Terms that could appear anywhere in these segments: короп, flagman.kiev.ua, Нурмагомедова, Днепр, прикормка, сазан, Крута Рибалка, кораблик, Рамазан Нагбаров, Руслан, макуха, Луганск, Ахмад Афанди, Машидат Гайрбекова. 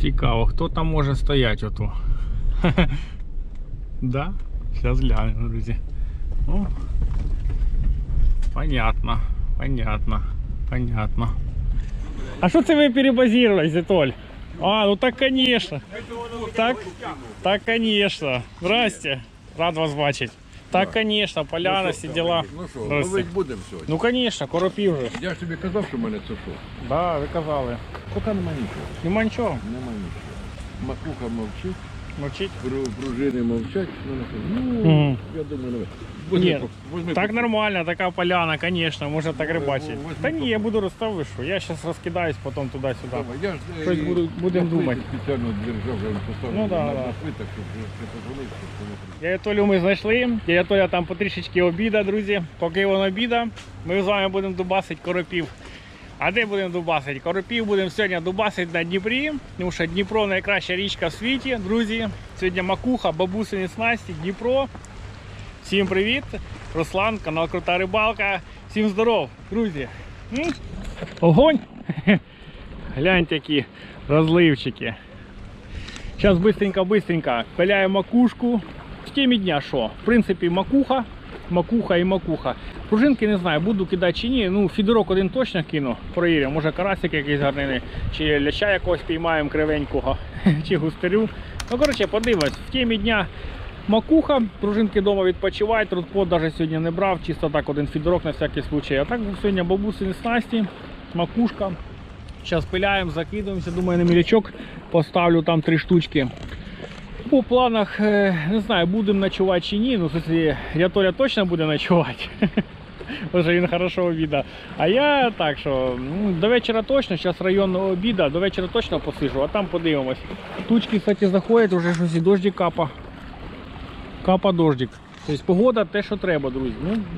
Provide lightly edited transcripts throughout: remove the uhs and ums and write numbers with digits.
Цікаво, хто там може стояти ото. Да? Сейчас глянем, друзі. Ну, понятно, понятно, понятно. А что ты вы перебазировались, Толь? А, ну так конечно. Так конечно. Здрасте. Рад вас бачить. Так, конечно, поляна, все дела. Ну что, ловить будем сегодня? Ну конечно, коропів же. Я ж тебе казав, что мене це шо. Да, ви казали. Пока нема нічого. Нема нічого? Нема нічого. Макуха мовчить. Мовчить? Пружини мовчать. Ну, я думаю, нет, так нормально, такая поляна, конечно, можно так рыбачить. Да не, я буду расставлю, что я сейчас раскидаюсь потом туда-сюда. То есть будем думать. Ну да, да. Я Толю мы знайшли, я Толя там по трішечки обіда, друзі. Поки він обіда, ми з вами будемо дубасити коропів. А де будемо дубасити? Коропів будемо сьогодні дубасити на Дніпрі, тому що Дніпро найкраща річка в світі, друзі. Сьогодні макуха, бабусині снасті, Дніпро. Всім привіт! Руслан, канал Крута Рибалка. Всім здоров, друзі! Огонь! Гляньте, які розливчики. Зараз быстренько пиляємо макушку. В темі дня що? В принципі, макуха, макуха і макуха. Пружинки не знаю, буду кидати чи ні. Ну, фідерок один точно кину, перевіримо. Може карасик якийсь гарний, чи ляча якогось піймаємо кривенького, чи густарю. Ну, коротше, подивимось, в темі дня макуха, пружинки дома відпочивають, рудпод навіть сьогодні не брав, чисто так один фідерок на всякий случай. А так сьогодні бабусині снасті, макушка. Зараз пиляємо, закидуємося, думаю на мілячок поставлю там 3 штучки. По планах, не знаю, будемо ночувати чи ні, ну я Толя точно буде ночувати. Уже він хорошо обіда. А я так, що ну, до вечора точно, зараз район обіда, до вечора точно посижу, а там подивимось. Тучки, кстати, заходять, уже щось і дождик капа. Капа дождик. Тобто погода те, що треба, друзі.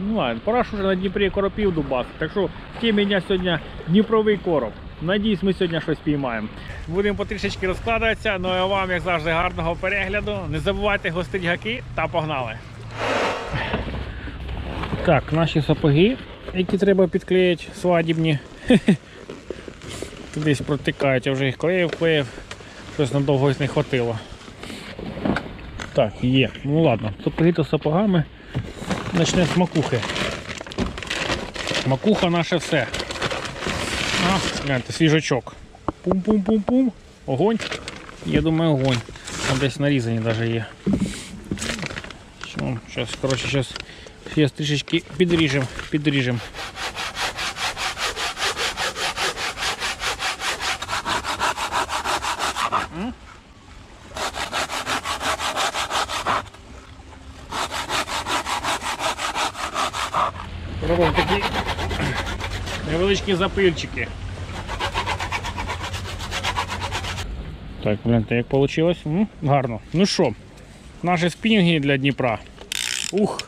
Ну ладно, пора ж уже на Дніпрі коропів дубас. Так що в темі дня сьогодні дніпровий короб. Надіюсь, ми сьогодні щось піймаємо. Будемо потрішечки розкладатися. Ну а вам, як завжди, гарного перегляду. Не забувайте гостить гаки та погнали. Так, наші сапоги, які треба підклеїти, свадібні. Десь протикають, я вже їх клеїв. Щось надовго не хватило. Так, є. Ну ладно, тут пригито сапогами. Почнемо з макухи. Макуха наше все. А, гляньте, свіжачок. Пум-пум-пум-пум. Огонь. Я думаю, огонь. Там десь нарізані навіть є. Зараз, коротше, зараз трішечки підріжемо, підріжемо. Робимо такі невеличкі запильчики. Так, гляньте, як вийшло. Гарно. Ну що, наші спінінги для Дніпра. Ух,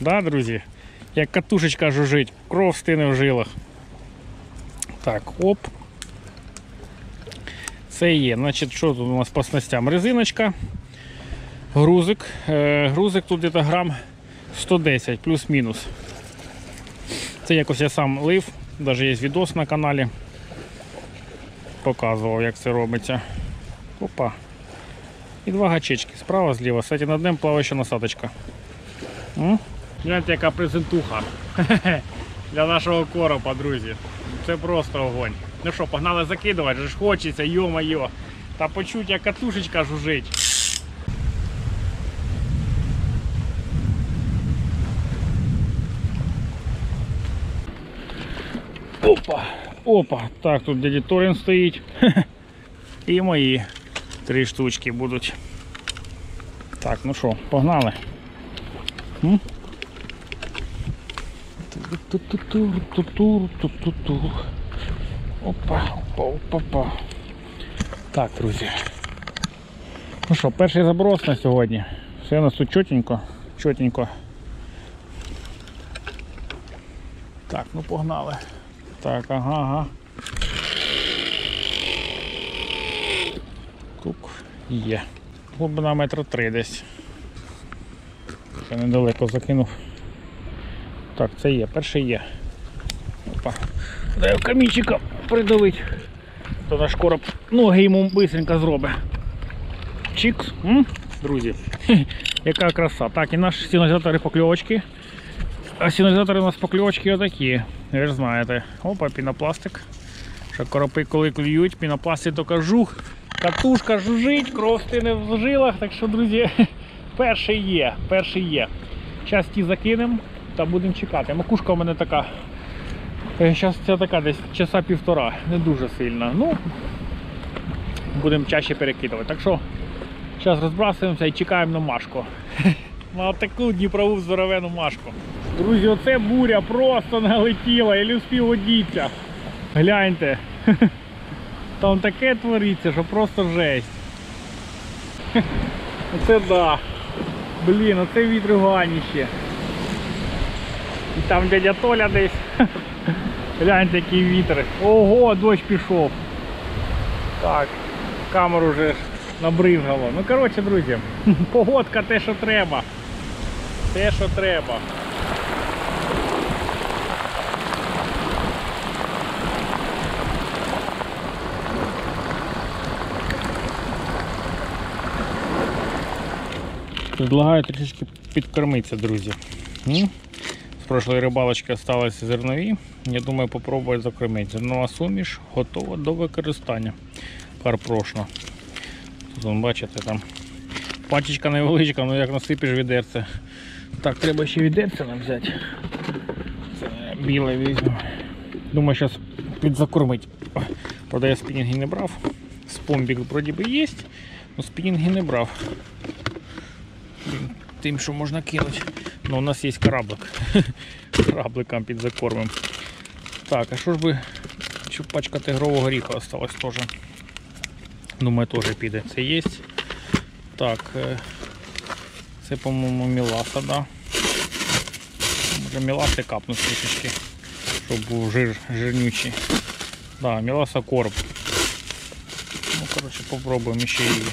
да, друзі? Як катушечка жужить, кров стине в жилах. Так, оп. Це є. Значить, що тут у нас по снастям? Резиночка, грузик. Грузик тут десь грам 110, плюс-мінус. Це якось я сам лив, навіть є відос на каналі, показував, як це робиться. Опа. І 2 гачечки, справа, зліва. Кстати, над ним плаває ще насадочка. Гляньте, яка презентуха для нашого коропа, друзі. Це просто огонь. Ну що, погнали закидувати, ж хочеться, йо-майо. Та почуть, як катушечка жужить. Опа, опа, так, тут дядя Торин стоїть. І мої 3 штучки будуть. Так, ну що, погнали. Опа, опа, опа, опа. Так, друзі. Ну що, перший заброс на сьогодні. Все у нас тут чотенько, чотенько. Так, ну погнали. Так, ага. Тут є. Глибина метра 3 десь. Ще недалеко закинув. Так, це є, перший є. Опа. Дай камінчиком придавить. То наш короб ноги йому быстренько зробить. Чикс. Друзі, яка краса. Так, і наші синозатори покльовочки. А синозатори у нас покльовочки отакі, ви ж знаєте. Опа, пінопластик. Що коропи коли клюють, пінопластик тільки жух. Катушка жужить, кров стине в жилах. Так що, друзі, перший є, перший є. Зараз ті закинемо та будемо чекати. Макушка у мене така, зараз ця така десь часа півтора, не дуже сильна. Ну, будемо чаще перекидувати. Так що, зараз розбрасуємося і чекаємо на машку. На таку дніпрову здоровену машку. Друзі, оце буря просто налетіла, я не встиг одітися. Гляньте, там таке твориться, що просто жесть. Оце да. Блін, оце вітриганіще. І там дядя Толя десь. Гляньте, який вітер. Ого, дощ пішов. Так, камеру вже набризгало. Ну, коротше, друзі, погодка те, що треба. Те, що треба. Предлагаю трішечки підкормитися, друзі. З прошлої рибалочки залишилися зернові. Я думаю, попробую закормити. Зернова суміш готова до використання. Карпрошна. Тут, бачите, там пачечка невеличка, але як насипиш відерце. Так, треба ще відерце нам взяти. Це біле візьму. Думаю, зараз підзакормити. Правда, я спінінги не брав. Спомбік вроді би є, але спінінги не брав. Тим, що можна кинути. Ну, у нас є кораблик. Корабликом підзакормим. Так, а що ж би, щоб пачка тигрового горіха осталась теж. Думаю, теж піде. Це є. Так, це, по-моєму, міласа, да. Може міласи капнуть трішечки, щоб був жирнючий. Да, міласа корм. Ну, коротше, попробуємо ще її.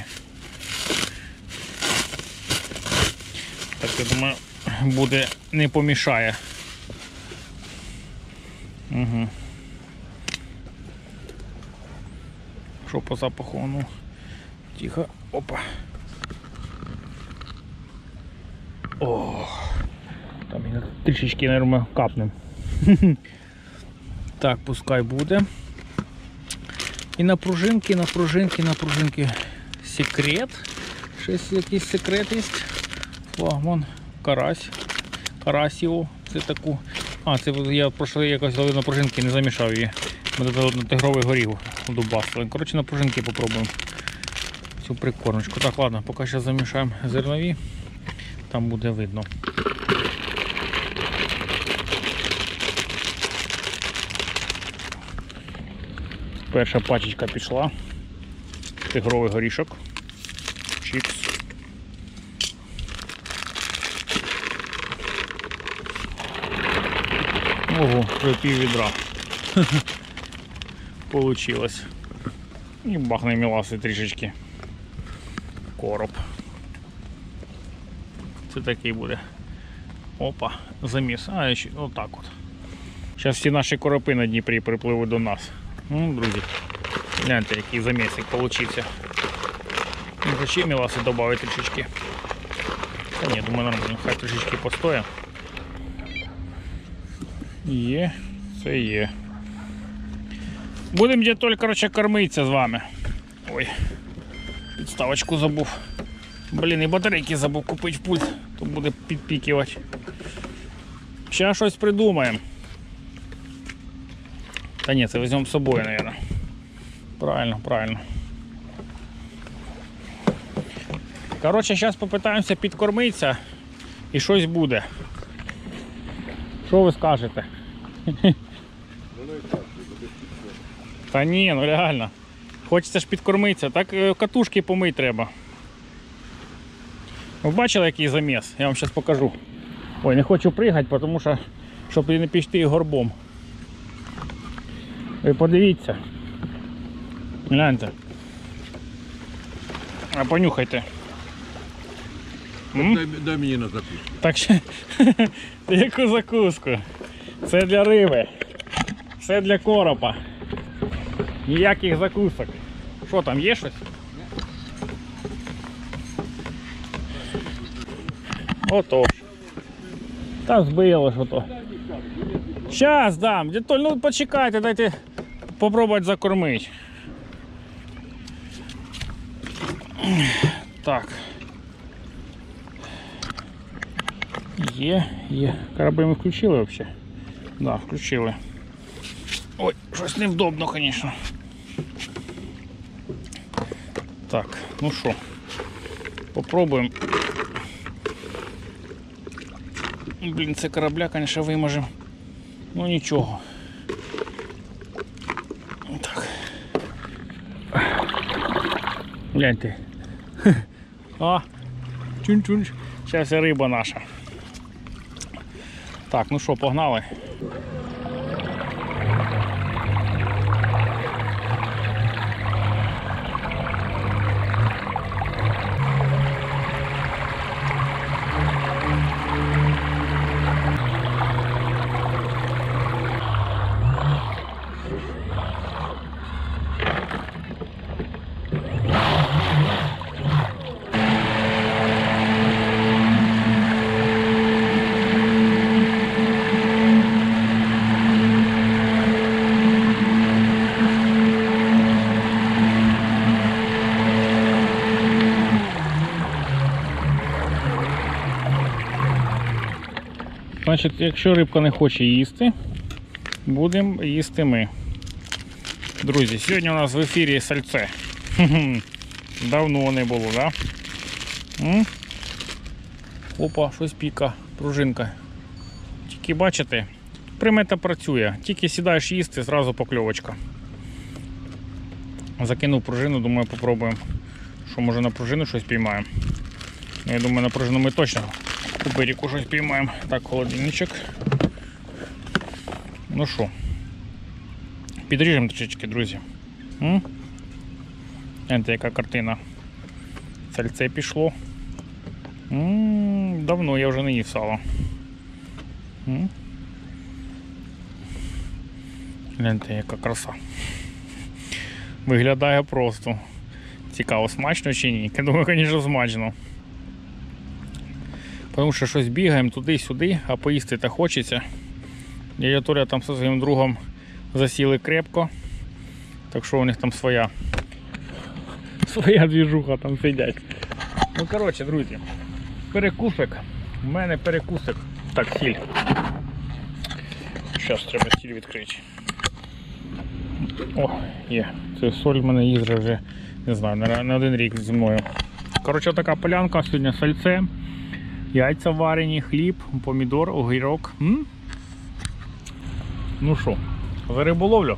Так, я думаю, буде, не помішає. Угу. Що по запаху? Ну, тихо. Опа. О, там трішечки, мабуть, капнем. Так, пускай буде. І на пружинки. Секрет. Щось якийсь секрет є. Флагман, карась, карасіо, це таку. А, це я пройшли якось ловив на пружинки, не замішав її. Ми додали тигровий горіх дубасили. Коротше, на пружинки попробуємо цю прикормочку. Так, ладно, поки зараз замішаємо зернові, там буде видно. Перша пачечка пішла, тигровий горішок, чіпс. Ого, вже пів відра. Получилось. І бахне міласи трішечки. Короб. Це такий буде. Опа, заміс. А, ще отак от. Зараз всі наші коропи на Дніпрі припливуть до нас. Ну, друзі, гляньте, який замісик получився. Може ще міласи додати трішечки. Та ні, думаю, нормально, хай трішечки постоя. Є, це є. Будемо тільки, коротше, кормитися з вами. Ой, підставочку забув. Блін, і батарейки забув купити в пульт, то буде підпікувати. Ще щось придумаємо. Та ні, це візьмемо з собою, мабуть. Правильно, правильно. Коротше, зараз попитаємося підкормитися і щось буде. Що ви скажете? Та ні, ну реально. Хочеться ж підкормитися. Так катушки помити треба. Ви бачили, який заміс? Я вам зараз покажу. Ой, не хочу пригати, тому що, щоб не пішти горбом. Ви подивіться. Гляньте. А понюхайте. Дай мені на закуску. Так що, яку закуску? Це для риби. Це для коропа. Ніяких закусок. Что там, ешь? Отож. Там збило что-то. Сейчас дам. Детоль, ну почекайте, дайте попробовать закормить. Так. Е. Корабль мы включили вообще? Да, включили. Ой, что-то неудобно, конечно. Так, ну что, попробуем. Блин, це корабля, конечно, вымажем. Ну ничего. Так. Глянь ты. А, чунь-чунь. Сейчас рыба наша. Так, ну что, погнали. Значить, якщо рибка не хоче їсти, будемо їсти ми. Друзі, сьогодні у нас в ефірі сальце. Давно не було, да? Опа, щось піка, пружинка. Тільки бачите, примета працює. Тільки сідаєш їсти, зразу покльовочка. Закинув пружину, думаю, попробуємо, що може на пружину щось піймаємо. Я думаю, на пружину ми точно. Берегу щось піймаємо. Так, холодильничок. Ну що, підріжемо трошечки, друзі. Це яка картина. Сальце пішло. Давно я вже не їв сало. Це яка краса. Виглядає просто. Цікаво, смачно чи ні? Я думаю, звісно, смачно. Тому що щось бігаємо туди-сюди, а поїсти та хочеться. Я Торя там зі своїм другом засіли крепко. Так що у них там своя двіжуха, там сидять. Ну коротше, друзі, перекусик. У мене перекусик. Так, сіль. Зараз треба сіль відкрити. О, є. Це соль в мене їздра вже, не знаю, на один рік зі мною. Коротше, така полянка, сьогодні сальце. Яйця варені, хліб, помідор, огірок. Ну що, за риболовлю?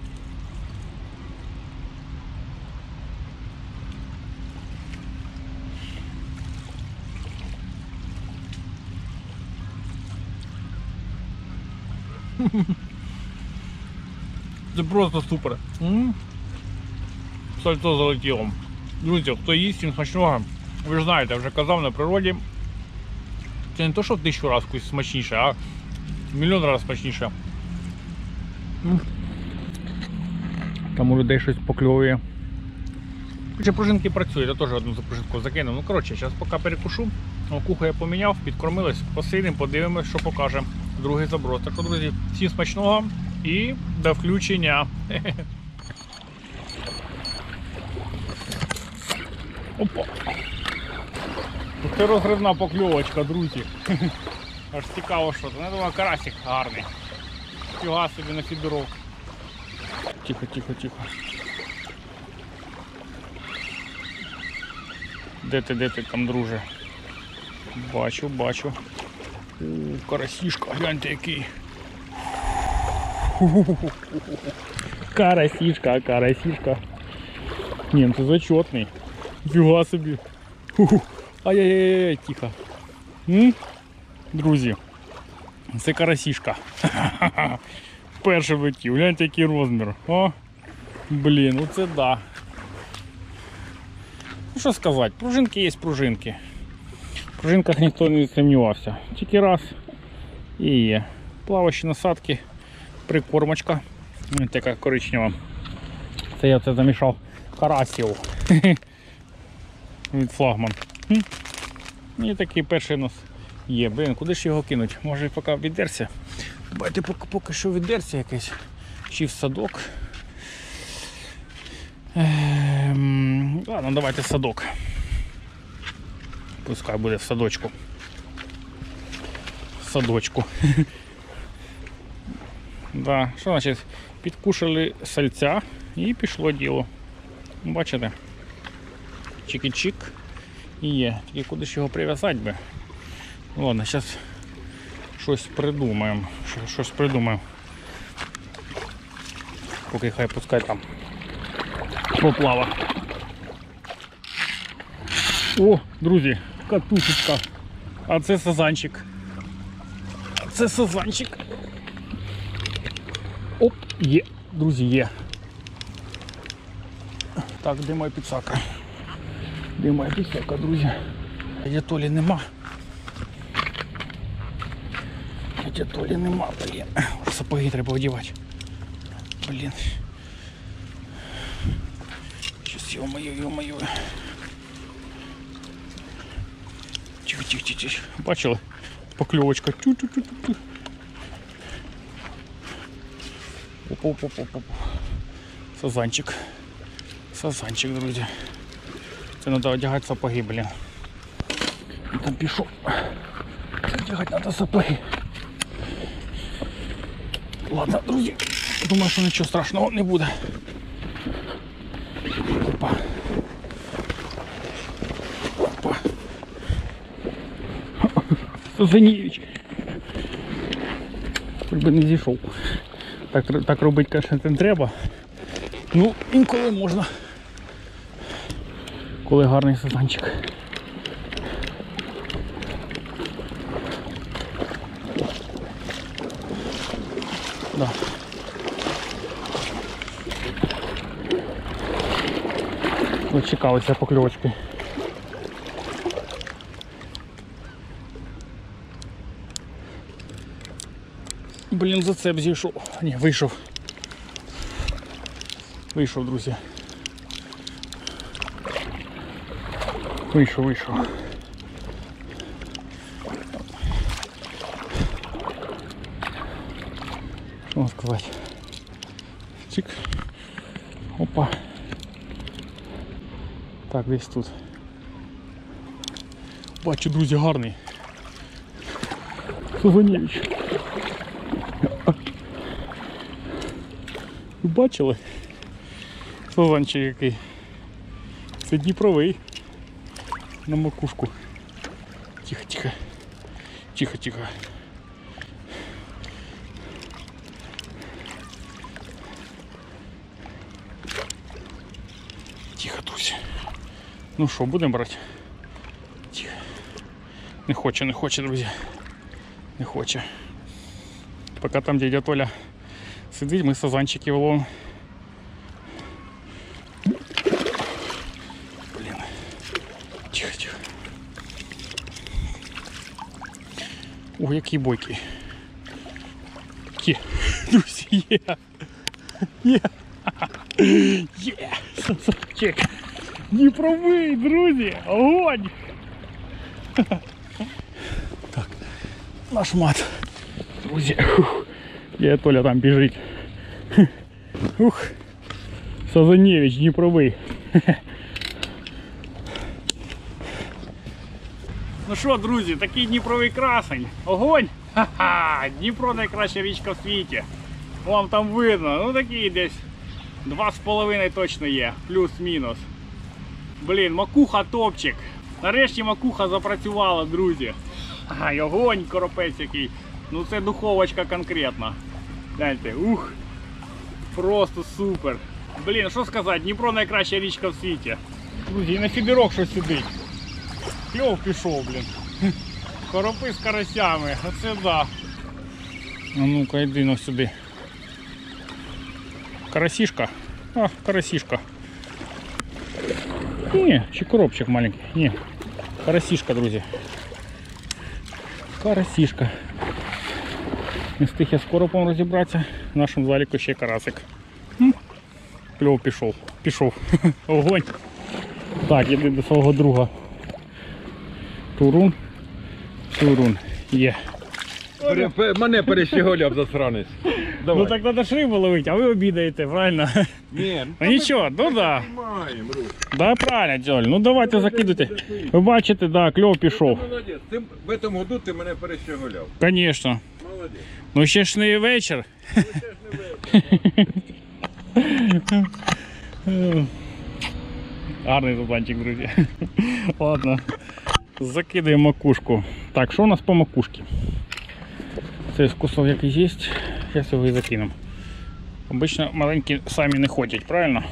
Це просто супер. Сальто залетіло. Друзі, хто їсть, всім смачного. Ви ж знаєте, вже казав, на природі. Це не то, що 1000 раз смачніше, а 1 000 000 раз смачніше. Там у людей щось покльовує. Хоча пружинки працюють, я теж одну пружинку закинув. Ну коротше, зараз поки перекушу. Куху я поміняв, підкормились, посидимо, подивимось, що покаже другий заброс. Так що, друзі, всім смачного і до включення. Опа! Це розривна покльовочка, друзі. Аж цікаво, що це. Я думаю, карасик гарний. Фіга собі на фідерок. Тихо, тихо, тихо. Де ти там, друже? Бачу, бачу. Карасішка, гляньте який. Карасішка, карасішка. Ні, ну це зачетний. Фіга собі. Ай-яй-яй, тихо. Друзі, це карасішка. Перший витів. Гляньте, який розмір. О, блін, оце да. Ну що сказати, пружинки є пружинки. В пружинках ніхто не сумнівався. Тільки раз і є. Плаваючі насадки, прикормочка. Така коричнева. Це я це замішав карасів від флагман. І такий перший у нас є. Блін, куди ж його кинуть? Може поки віддерся? Давайте поки що віддерся якийсь. Чи в садок. Ладно, давайте в садок. Пускай буде в садочку. В садочку. Да, що значить? Підкушали сальця і пішло діло. Бачите? Чики-чик. І є. Тільки куди ж його прив'язати би? Ладно, зараз щось придумаємо. Щось придумаємо. Поки хай пускай там поплава. О, друзі, катушечка. А це сазанчик. Це сазанчик. Оп, є, друзі, є. Так, де моя підсака? Де моя підсака, друзі? Де толі нема. Де толі нема, блін. Сапоги треба одягати. Блін. Щас, йо-моє. Тихо. Бачили? Покльовочка. Тю-тю-тю-тю. Оп-оп-оп-оп. Сазанчик. Сазанчик, друзі. Це треба одягати сапоги, блін. Там пішов. Одягати треба сапоги. Ладно, друзі. Думаю, що нічого страшного не буде. Опа. Опа. Сазанєвич. Хоч би не зійшов. Так робити, звісно, не треба. Ну, інколи можна. Коли гарний сазанчик. Да. Дочекалися покльовочки. Блін, зацеп зійшов. Ні, вийшов. Вийшов, друзі. Вийшов. Що сказати? Чик. Опа. Так, десь тут. Бачу, друзі, гарний. Сазанєвич. Ви бачили? Сазанчик який. Це дніпровий. На макушку. Тихо. Тихо. Тихо, друзі. Ну що, будемо брати? Тихо. Не хоче, друзі. Не хоче. Поки там дядя Толя сидить, ми сазанчики ловимо. Блін. Тихо. О, який бойкий. Є, друзі, є. Є. Сазанчик. Дніпровий, друзі, огонь! Так, наш мат, друзі, я Толя там біжить. Ух, Сазанєвич, Дніпровий. Ну що, друзі, такий Дніпровий красень, огонь, ха-ха, Дніпро найкраща річка в світі, вам там видно, ну такий десь 2,5 точно є, плюс-мінус. Блін, макуха топчик. Нарешті макуха запрацювала, друзі. Ай, огонь, коропець який. Ну це духовочка конкретно. Гляньте, ух. Просто супер. Блін, що сказати, Дніпро найкраща річка в світі. Друзі, і на фідерок щось сидить. Кльов пішов, блін. Коропи з карасями, оце да. А ну-ка, йди на сюди. Карасішка? А, карасішка. Не, ще коробчик маленький. Не, карасишка, друзі. Карасишка. Не встиг я з коропом розібратися. В нашому заліку ще карасик. Кльов пішов. пішов. Огонь. Так, йди до свого друга. Турун. Турун. Є. Мене перещеголяв засранець. Ну так треба ж рибу ловити, а ви обідаєте, правильно? Ні. Ну нічого, ну да. Да, правильно, Джоль. Ну давайте закидуйте. Ви бачите, да, кльов пішов. Молодець. Ти в этом году ти мене перещеголяв. Конечно. Молодець. Ну ще ж не вечір. Ну ще ж не вечір. Гарний зубанчик, друзі. Ладно. Закидаємо макушку. Так, що у нас по макушці? Цей кусок, який є, зараз його і закинемо. Обично маленькі самі не ходять, правильно?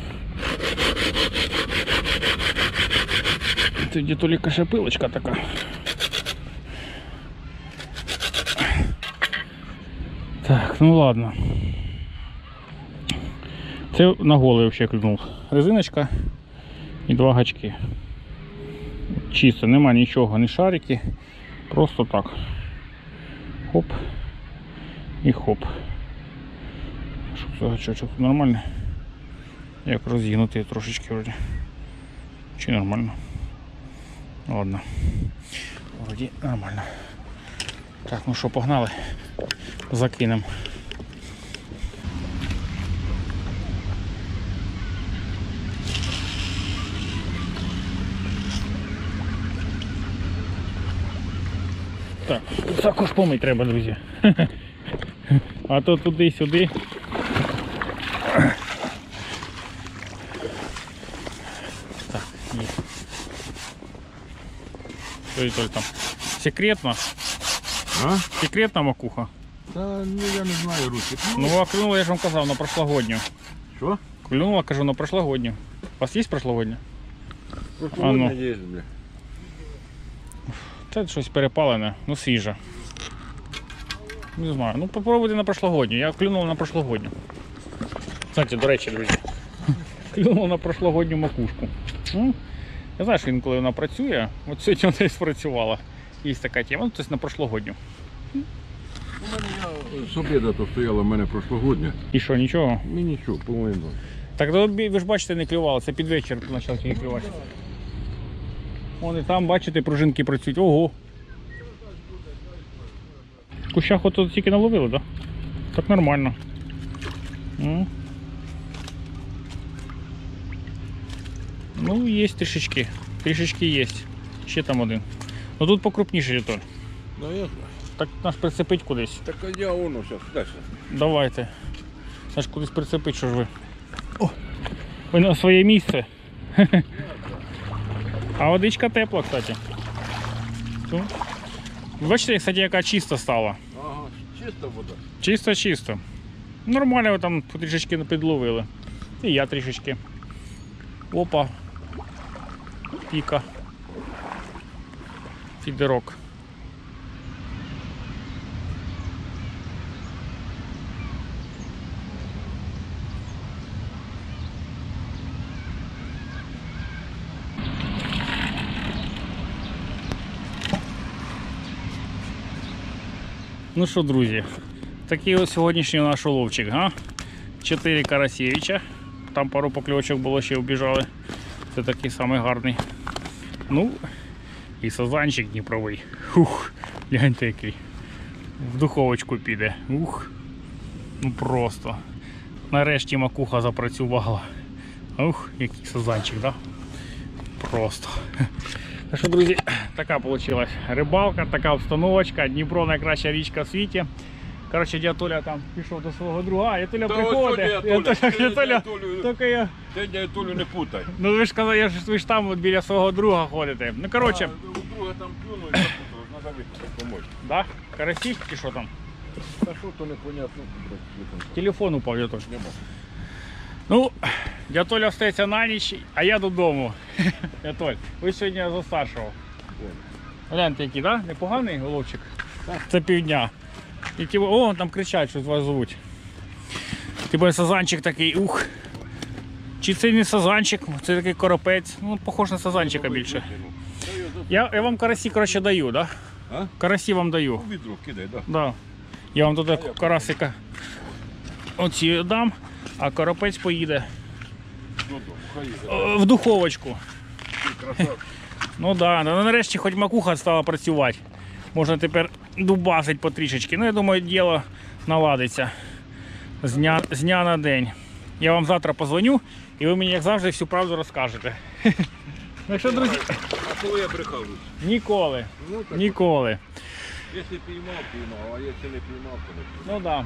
Тоді тільки ще пилочка така. Так, ну ладно. Це на голий взагалі клюнув. Резиночка і два гачки. Чисто, нема нічого, ні шарики. Просто так. Хоп. І хоп. Щоб це гачочок нормально. Як розігнутий трошечки вроді. Чи нормально? Ладно. Вроді нормально. Так, ну що, погнали. Закинемо. Так, також помить треба, друзі. А то туди-сюди. Так, є. Той там. Секретно? А? Секретна макуха? Та, ну я не знаю, Русик. Ну, а клюнула, я ж вам казав, на прошлогодню. Що? Клюнула, кажу, на прошлогодню. У вас є прошлогодня? Прошлогодня є, бля. Це щось перепалене, ну свіже. Не знаю, ну попробуйте на прошлогодню, я клюнув на прошлогодню. Знаєте, до речі, друзі, клюнув на прошлогодню макушку. Ну, я знаю, що інколи вона працює, от сьогодні вона і спрацювала. Є така тема, ну тобто на прошлогодню. З обіду то стояла в мене прошлогодня. І що, нічого? Ні, нічого, по-моєму. Так, ви ж бачите, не клювала, це під вечір почала тільки клювати. Вон і там, бачите, пружинки працюють. Ого! В кущах от тільки наловили, так? Так нормально. Ну, є трішечки. Трішечки є. Ще там один. Ну тут покрупніше, Толь. Так наш прицепить кудись. Так я воно зараз, далі. Давайте. Наш кудись прицепить, що ж ви. О! Ви на своє місце. А водичка тепла, кстати. Бачите, кстати, яка чиста стала. Ага, чиста вода. Чисто-чисто. Нормально там трішечки підловили. І я трішечки. Опа. Піка. Фідерок. Ну що, друзі, такий ось сьогоднішній наш уловчик, га? 4 карасєвича, там пару покльовочок було, ще обіжали, це такий самий гарний. Ну, і сазанчик дніпровий, ух, гляньте який, в духовочку піде, ух, ну просто, нарешті макуха запрацювала, ух, який сазанчик, да? Просто. Так що, друзі, така вийшла рибалка, така обстановочка. Дніпро найкраща річка в світі. Коротше, дядя Толя там пішов до свого друга. А, дядя Толя приходить. Дядя Толю не путай. Ну ви ж казали, ви ж там біля свого друга ходите. Ну коротше. У друга там плюнув і так тут, треба допомогти. Так? Карасік чи що там? Та що то непонятно. Телефон упав, я точно. Ну, дядя Толя остається на ніч, а я додому. Дядя Толь, ви сьогодні за старшого. Гляньте який, так? Непоганий головчик? Це півдня. О, там кричать, що вас звуть. Типа сазанчик такий, ух. Чи це не сазанчик, це такий коропець. Ну, похож на сазанчика більше. Я вам карасі, коротше, даю, так? Карасі вам даю. У відро кидай, так. Я вам туди карасика оці дам. А коропець поїде в духовочку. Ну да, нарешті хоч макуха стала працювати. Можна тепер дубасить потрішечки. Ну я думаю, діло наладиться з дня на день. Я вам завтра позвоню і ви мені, як завжди, всю правду розкажете. А коли я брехав? Ніколи. Ніколи. Якщо піймав, піймав, а якщо не піймав, то не піймав. Ну так.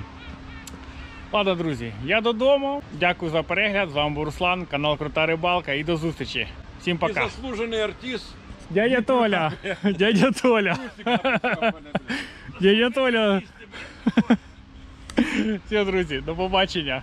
Ладно, друзі, я додому. Дякую за перегляд. З вами був Руслан, канал Крута Рибалка, і до зустрічі. Всім пока. І заслужений артист. Дядя Толя. Дядя Толя. Дядя Толя. Все, друзі, до побачення.